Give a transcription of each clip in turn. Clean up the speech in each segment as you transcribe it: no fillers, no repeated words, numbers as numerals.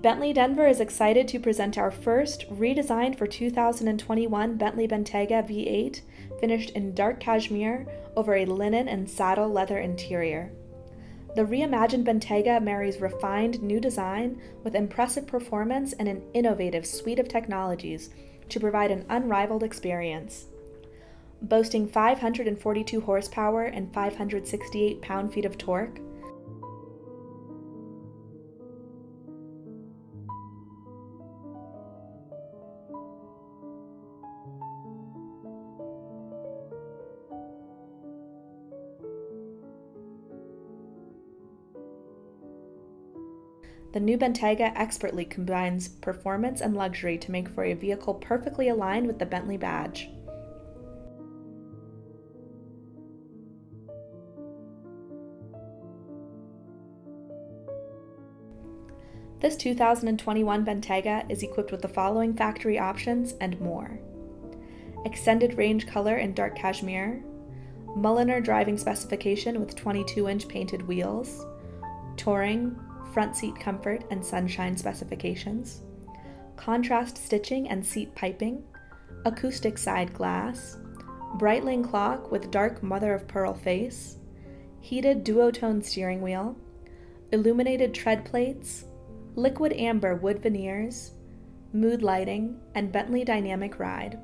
Bentley Denver is excited to present our first redesigned for 2021 Bentley Bentayga V8, finished in dark cashmere over a linen and saddle leather interior. The reimagined Bentayga marries refined new design with impressive performance and an innovative suite of technologies to provide an unrivaled experience. Boasting 542 horsepower and 568 pound-feet of torque, the new Bentayga expertly combines performance and luxury to make for a vehicle perfectly aligned with the Bentley badge. This 2021 Bentayga is equipped with the following factory options and more: extended range color in dark cashmere, Mulliner driving specification with 22-inch painted wheels, touring, front seat comfort and sunshine specifications, contrast stitching and seat piping, acoustic side glass, Breitling clock with dark mother-of-pearl face, heated duotone steering wheel, illuminated tread plates, liquid amber wood veneers, mood lighting, and Bentley Dynamic Ride.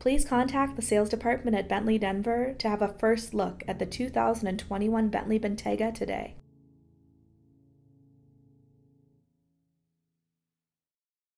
Please contact the sales department at Bentley Denver to have a first look at the 2021 Bentley Bentayga today.